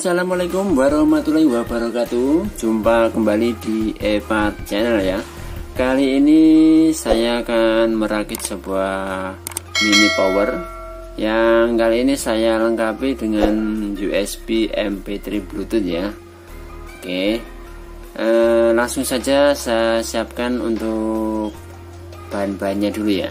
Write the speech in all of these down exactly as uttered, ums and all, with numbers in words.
Assalamualaikum warahmatullahi wabarakatuh. Jumpa kembali di ePart Channel ya. Kali ini saya akan merakit sebuah mini power yang kali ini saya lengkapi dengan U S B, M P tiga, Bluetooth ya. Oke, eh, langsung saja saya siapkan untuk bahan-bahannya dulu ya.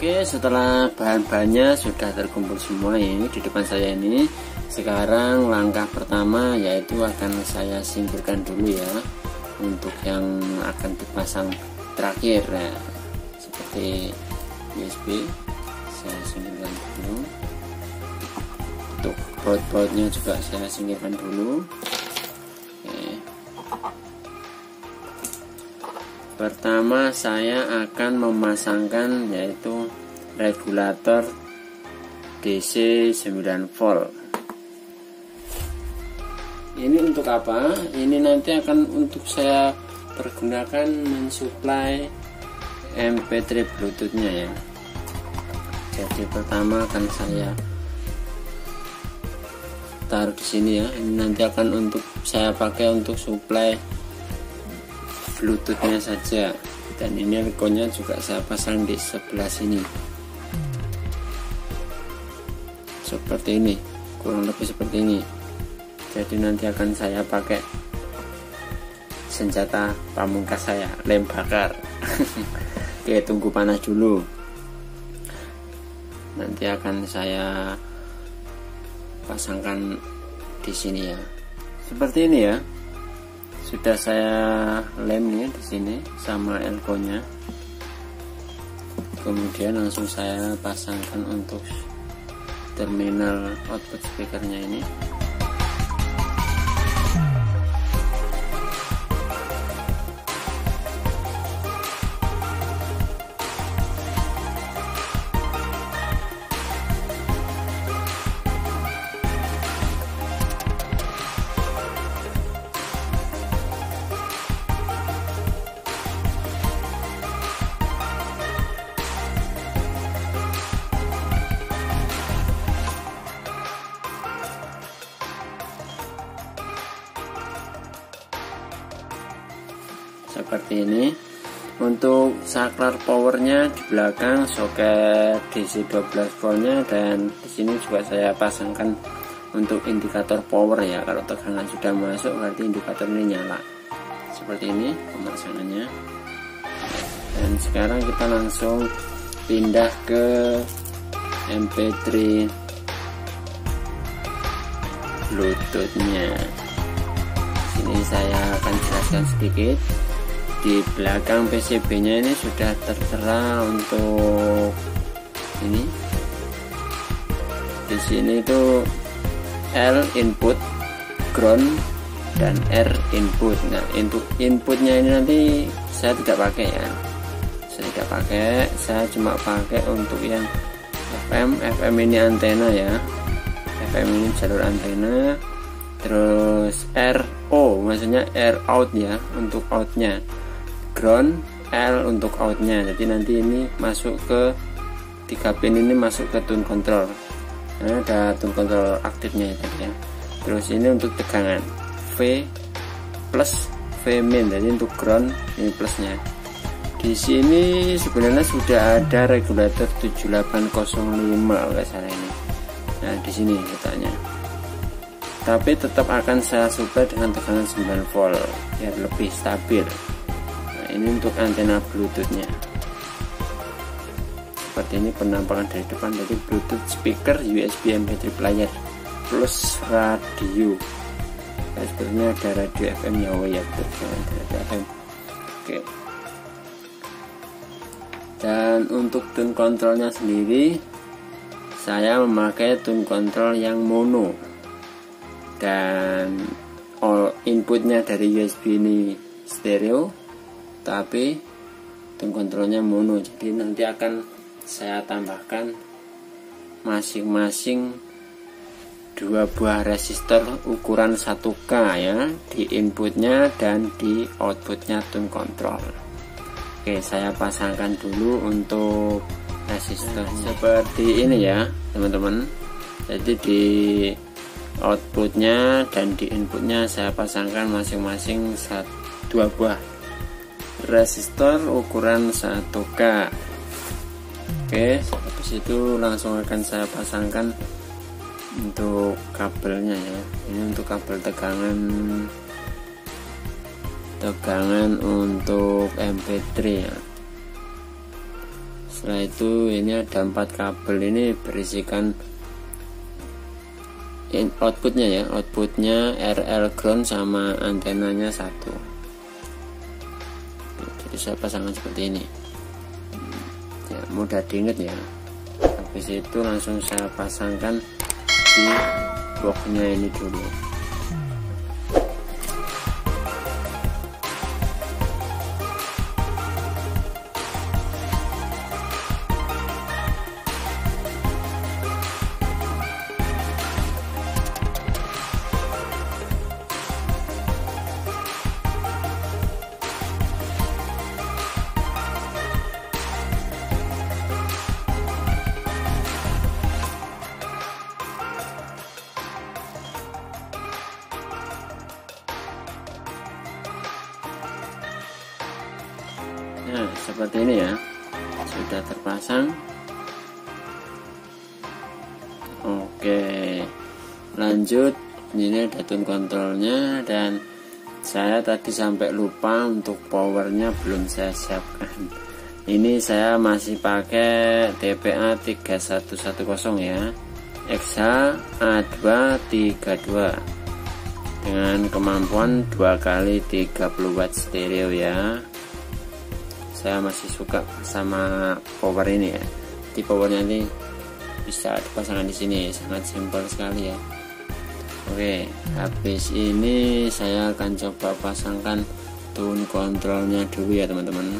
Oke, setelah bahan-bahannya sudah terkumpul semua ini di depan saya ini, sekarang langkah pertama yaitu akan saya singkirkan dulu ya untuk yang akan dipasang terakhir. Nah, seperti U S B saya singkirkan dulu, untuk baut-bautnya juga saya singkirkan dulu. Oke. Pertama saya akan memasangkan yaitu regulator D C sembilan volt. Ini untuk apa? Ini nanti akan untuk saya pergunakan mensuplai M P tiga Bluetooth-nya ya. Jadi pertama akan saya taruh di sini ya. Ini nanti akan untuk saya pakai untuk suplai Bluetooth-nya saja, dan ini rekonya juga saya pasang di sebelah sini seperti ini, kurang lebih seperti ini. Jadi nanti akan saya pakai senjata pamungkas saya, lem bakar. Oke, tunggu panas dulu, nanti akan saya pasangkan di sini ya, seperti ini ya. Sudah saya lem nih di sini sama elkonya, kemudian langsung saya pasangkan untuk terminal output speakernya ini. Seperti ini. Untuk saklar powernya di belakang soket D C dua belas voltnya, dan di sini juga saya pasangkan untuk indikator power ya. Kalau tegangan sudah masuk berarti indikator ini nyala. Seperti ini pemasangannya. Dan sekarang kita langsung pindah ke M P tiga Bluetooth-nya. Ini saya akan jelaskan sedikit. di belakang P C B nya ini sudah tertera untuk ini. Di sini itu L input, ground, dan R input. Nah, input inputnya ini nanti saya tidak pakai ya, saya tidak pakai, saya cuma pakai untuk yang F M. F M ini antena ya, F M ini jalur antena. Terus R O maksudnya air out ya, untuk outnya. Ground, L untuk outnya. Jadi nanti ini masuk ke tiga pin, ini masuk ke tune control. Nah, ada tune control aktifnya itu ya. Terus ini untuk tegangan V plus V min, jadi untuk ground ini plusnya. Di sini sebenarnya sudah ada regulator tujuh delapan nol lima enggak salah ini. Nah, di sini letaknya. Tapi tetap akan saya supply dengan tegangan sembilan volt biar lebih stabil. Nah, ini untuk antena Bluetooth-nya. Seperti ini penampakan dari depan, dari Bluetooth speaker, U S B, M P tiga player plus radio. Nah, sebenarnya ada radio F M ya, oh ya betul, radio F M. Oke. Dan untuk tune controlnya sendiri, saya memakai tune control yang mono. Dan all inputnya dari U S B ini stereo, tapi tune controlnya mono. Jadi nanti akan saya tambahkan masing-masing dua buah resistor ukuran satu K ya, di inputnya dan di outputnya tune control. Oke, saya pasangkan dulu untuk resistor seperti ini ya teman-teman. Jadi di outputnya dan di inputnya saya pasangkan masing-masing dua buah resistor ukuran satu K. Oke, habis itu langsung akan saya pasangkan untuk kabelnya ya. Ini untuk kabel tegangan, tegangan untuk M P tiga ya. Setelah itu ini ada empat kabel, ini berisikan In outputnya ya, outputnya R L ground sama antenanya satu. Jadi saya pasangkan seperti ini ya, mudah diingat ya. Habis itu langsung saya pasangkan di boxnya ini dulu. Nah, seperti ini ya, sudah terpasang. Oke, lanjut. Ini ada tune controlnya, dan saya tadi sampai lupa untuk powernya belum saya siapkan. Ini saya masih pakai T P A tiga satu satu nol ya, X H A dua tiga dua dengan kemampuan dua kali tiga puluh watt stereo ya. Saya masih suka sama power ini ya. Di powernya ini bisa dipasangkan di sini, sangat simpel sekali ya. Oke, habis ini saya akan coba pasangkan tune controlnya dulu ya teman-teman.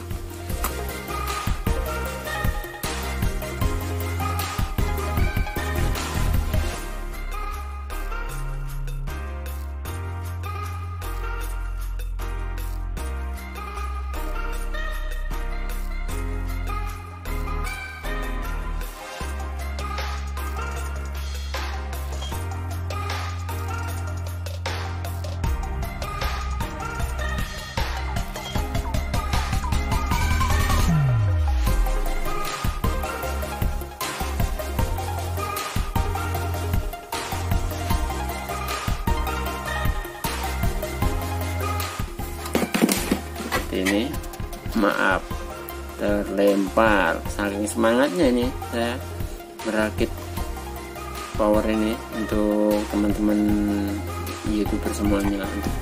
Ini maaf terlempar, saking semangatnya ini saya merakit power ini untuk teman-teman YouTuber semuanya, untuk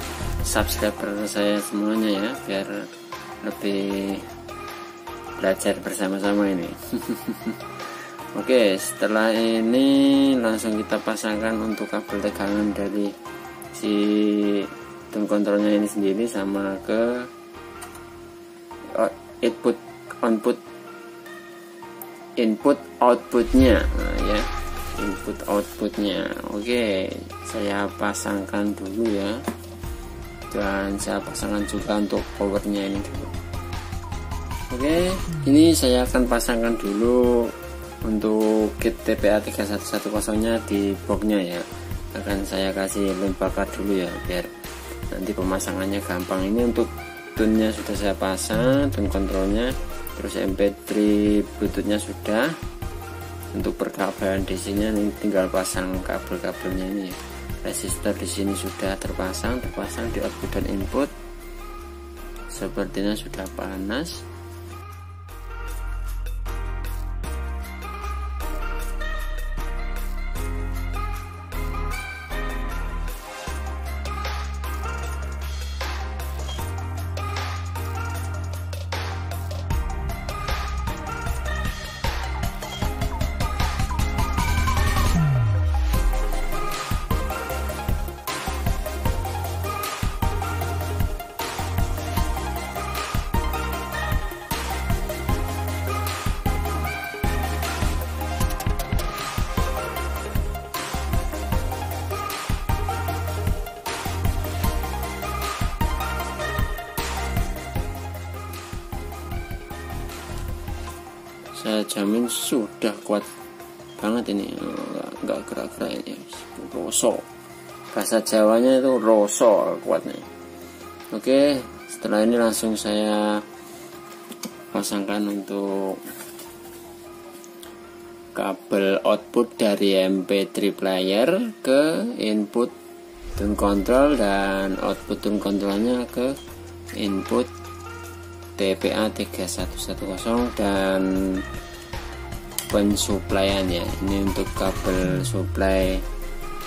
subscriber saya semuanya ya, biar lebih belajar bersama-sama ini. Oke, setelah ini langsung kita pasangkan untuk kabel tegangan dari si tone controlnya ini sendiri sama ke input output input outputnya, nah, ya input outputnya. Oke, saya pasangkan dulu ya, dan saya pasangkan juga untuk powernya ini dulu. Oke, ini saya akan pasangkan dulu untuk kit T P A tiga satu satu nol nya di boxnya ya. Akan saya kasih lem bakar dulu ya, biar nanti pemasangannya gampang. Ini untuk tune nya sudah saya pasang, tune kontrolnya, terus M P tiga Bluetooth nya sudah. Untuk perkabelan D C nya ini tinggal pasang kabel-kabelnya ini ya. Resistor di sini sudah terpasang, terpasang di output dan input. Sepertinya sudah panas. Saya jamin sudah kuat banget ini, nggak gerak-gerak ini, roso. Bahasa Jawanya itu roso kuatnya. Oke, setelah ini langsung saya pasangkan untuk kabel output dari M P tiga player ke input tune control, dan output tune controlnya ke input T P A tiga satu satu nol dan pensuplaian ya. Ini untuk kabel supply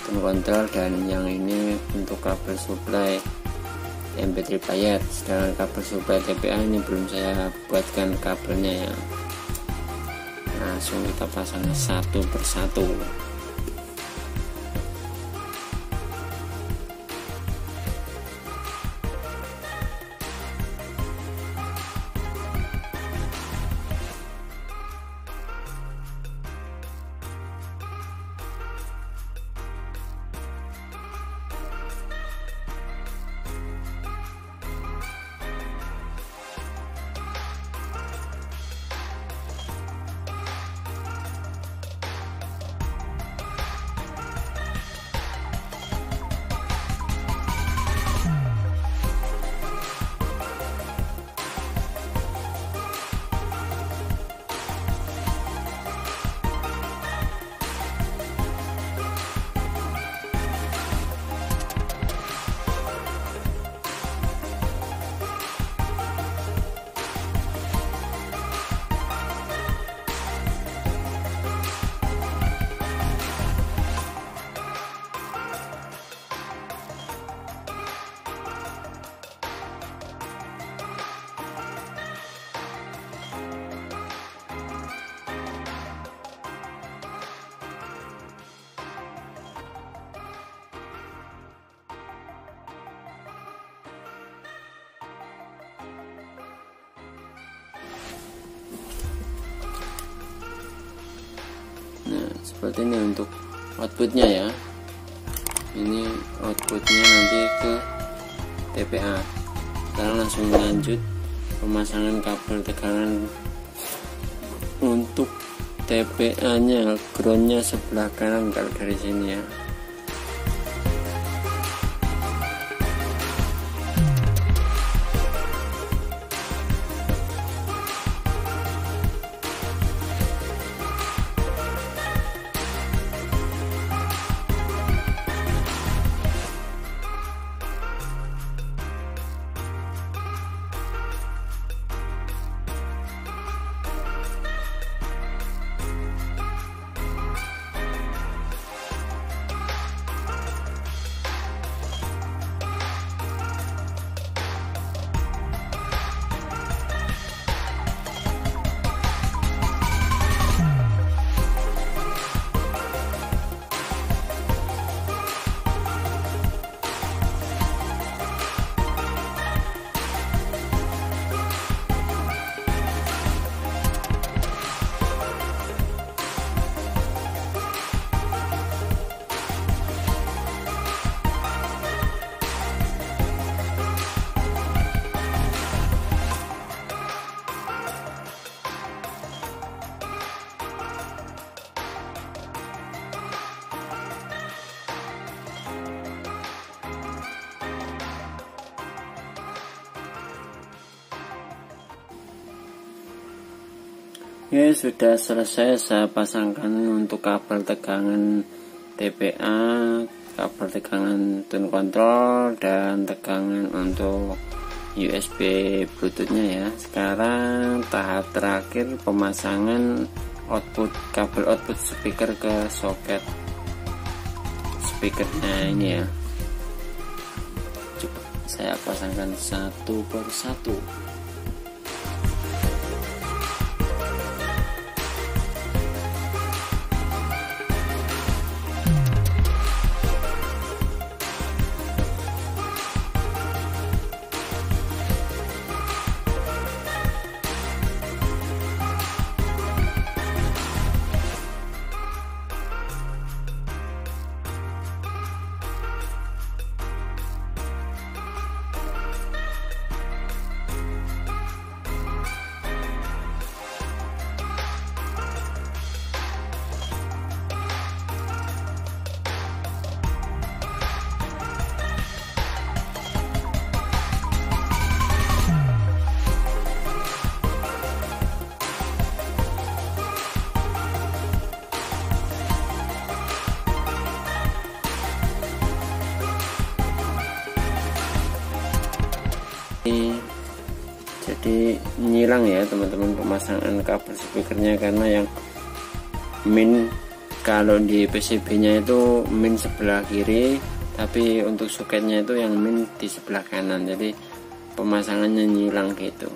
tone control, dan yang ini untuk kabel supply M P tiga player. Sedangkan kabel supply T P A ini belum saya buatkan kabelnya ya. Langsung kita pasang satu persatu. Seperti ini untuk outputnya ya. Ini outputnya nanti ke T P A. Sekarang langsung lanjut pemasangan kabel tegangan untuk T P A nya, groundnya sebelah kanan kalau dari sini ya. Oke, sudah selesai saya pasangkan untuk kabel tegangan T P A, kabel tegangan tone control, dan tegangan untuk U S B Bluetoothnya ya. Sekarang tahap terakhir pemasangan output kabel output speaker ke soket speakernya ini ya. Coba saya pasangkan satu per satu. Jadi nyilang ya teman-teman pemasangan kabel speakernya, karena yang min kalau di P C B nya itu min sebelah kiri, tapi untuk soketnya itu yang min di sebelah kanan, jadi pemasangannya nyilang gitu.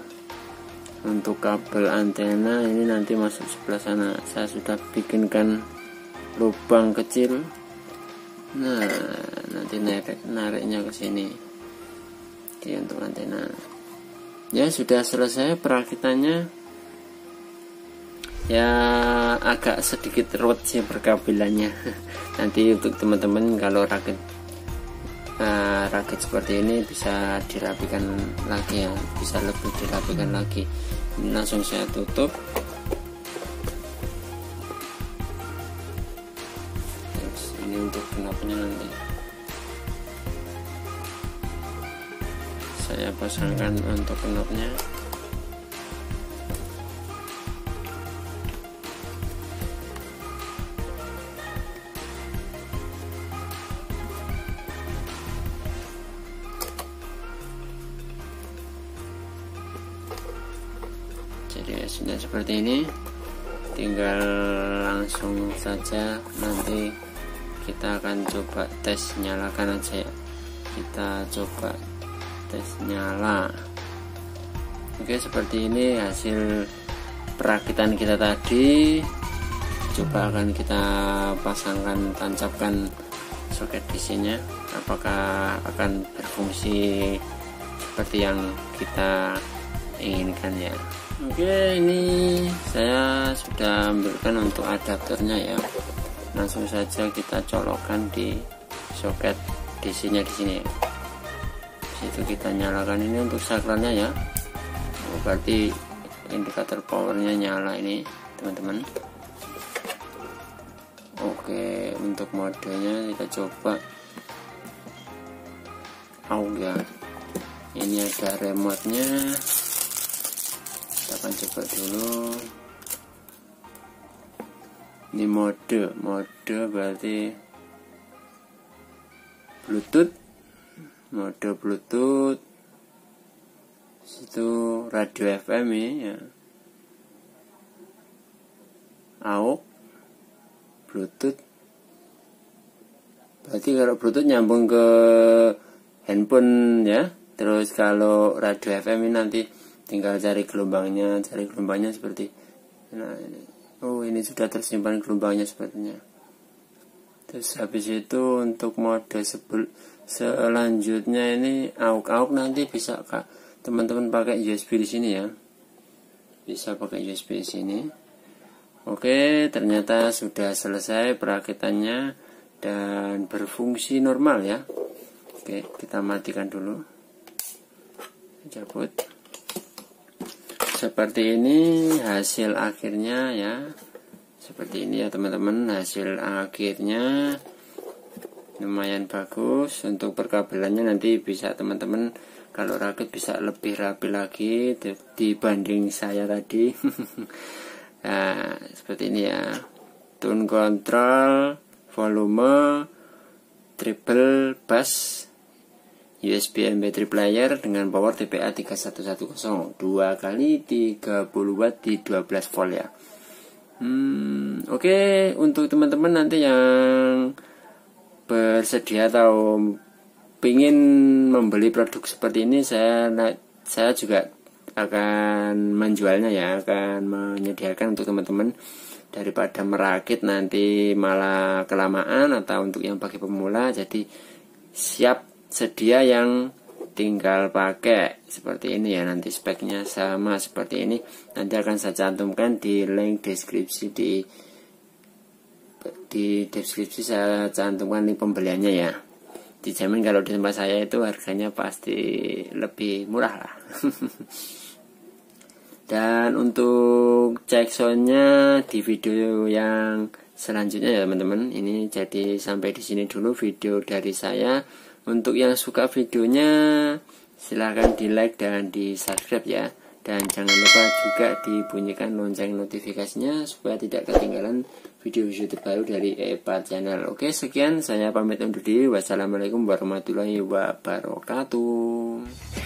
Untuk kabel antena ini nanti masuk sebelah sana, saya sudah bikinkan lubang kecil, nah nanti narik nariknya ke sini. Untuk antena ya sudah selesai perakitannya ya, agak sedikit ruwet sih perkabelannya. Nanti untuk teman-teman kalau rakit uh, rakit seperti ini bisa dirapikan lagi ya, bisa lebih dirapikan lagi. Ini langsung saya tutup, terus ini untuk kenapnya nanti saya pasangkan untuk knobnya. Jadi sudah seperti ini, tinggal langsung saja nanti kita akan coba tes nyalakan aja ya. Kita coba tes nyala. Oke, seperti ini hasil perakitan kita tadi. Coba akan kita pasangkan, tancapkan soket D C-nya, apakah akan berfungsi seperti yang kita inginkan ya. Oke, ini saya sudah ambilkan untuk adaptornya ya, langsung saja kita colokkan di soket D C-nya di sini ya. Itu kita nyalakan ini untuk saklarnya ya. Oh, berarti indikator powernya nyala ini teman-teman. Oke, untuk modenya kita coba oh ya, ini ada remote nya kita akan coba dulu. Ini mode mode berarti Bluetooth, mode Bluetooth, itu radio F M ya, A U X, Bluetooth. Berarti kalau Bluetooth nyambung ke handphone ya. Terus kalau radio F M ini nanti tinggal cari gelombangnya, cari gelombangnya seperti. Nah, ini. Oh, ini sudah tersimpan gelombangnya sepertinya. Terus habis itu untuk mode sebelum selanjutnya ini A U X A U X nanti bisa kak teman-teman pakai U S B di sini ya, bisa pakai U S B di sini. Oke, ternyata sudah selesai perakitannya dan berfungsi normal ya. Oke, kita matikan dulu, cabut. Seperti ini hasil akhirnya ya, seperti ini ya teman-teman hasil akhirnya. Lumayan bagus untuk perkabelannya, nanti bisa teman-teman kalau rakit bisa lebih rapi lagi dibanding saya tadi. Nah, seperti ini ya. Tone control, volume, treble, bass, U S B M P tiga player dengan power T P A tiga satu satu nol, dua kali tiga puluh watt di dua belas volt ya. Hmm, oke, okay. Untuk teman-teman nanti yang bersedia atau ingin membeli produk seperti ini, saya saya juga akan menjualnya ya, akan menyediakan untuk teman-teman, daripada merakit nanti malah kelamaan atau untuk yang bagi pemula. Jadi siap sedia yang tinggal pakai seperti ini ya. Nanti speknya sama seperti ini, nanti akan saya cantumkan di link deskripsi, di di deskripsi saya cantumkan link pembeliannya ya. Dijamin kalau di tempat saya itu harganya pasti lebih murah lah. Dan untuk cek soundnya di video yang selanjutnya ya teman-teman. Ini jadi sampai di sini dulu video dari saya. Untuk yang suka videonya silahkan di like dan di subscribe ya. Dan jangan lupa juga dibunyikan lonceng notifikasinya supaya tidak ketinggalan video-video terbaru dari ePart Channel. Oke, sekian, saya pamit undur diri. Wassalamualaikum warahmatullahi wabarakatuh.